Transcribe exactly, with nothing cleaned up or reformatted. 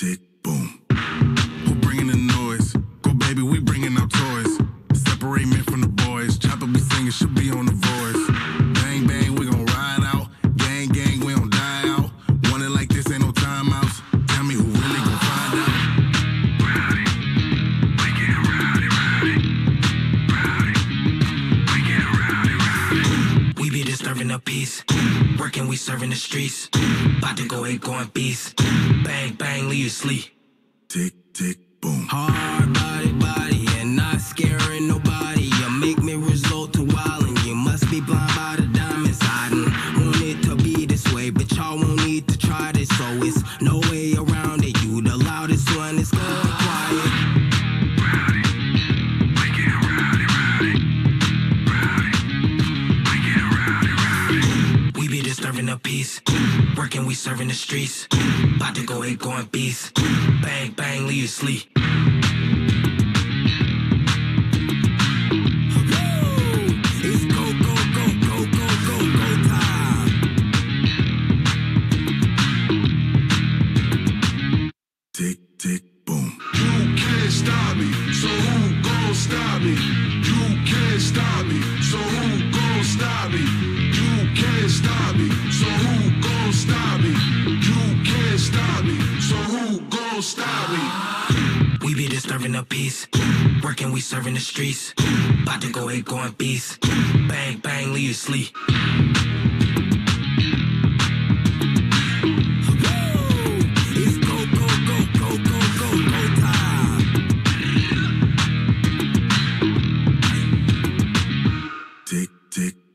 tick, boom. Who bringing the noise? Go baby, we bringing our toys. Separate men from the boys. Chopper be singing, should be on the voice. Bang, bang, we gon' ride out. Gang, gang, we don't die out. Want it like this, ain't no timeouts. Tell me who really gon' find out. Rowdy, we get rowdy, rowdy. Rowdy, we get rowdy, rowdy. We be disturbing the peace. Working, we serving the streets. About to go eight, going beast. Bang, bang, leave you sleep. Tick, tick, boom. Hard body, body, and not scaring nobody. You make me resort to wildin'. You must be blind by the diamonds. I done want it to be this way, but y'all won't need to try this. So it's no way around it. You the loudest one, it's going quiet. Rowdy, we get rowdy, rowdy. Rowdy, we get rowdy, rowdy. We be disturbing the peace. Working, we serving the streets. About to go eight, going beast. Bang, bang, leave you sleep. It's go, go, go, go, go, go, go time. Tick, tick, boom. You can't stop me, so who gon' stop me? You can't stop me, so who gon' stop me? You can't stop me, so who gon' stop me? You can't stop me, so who gon' stop me? We be disturbing the peace. Working, we serving the streets. About to go eight, going beast. Bang, bang, leave you sleep. It's go, go, go, go, go, go, go time. Tick, tick.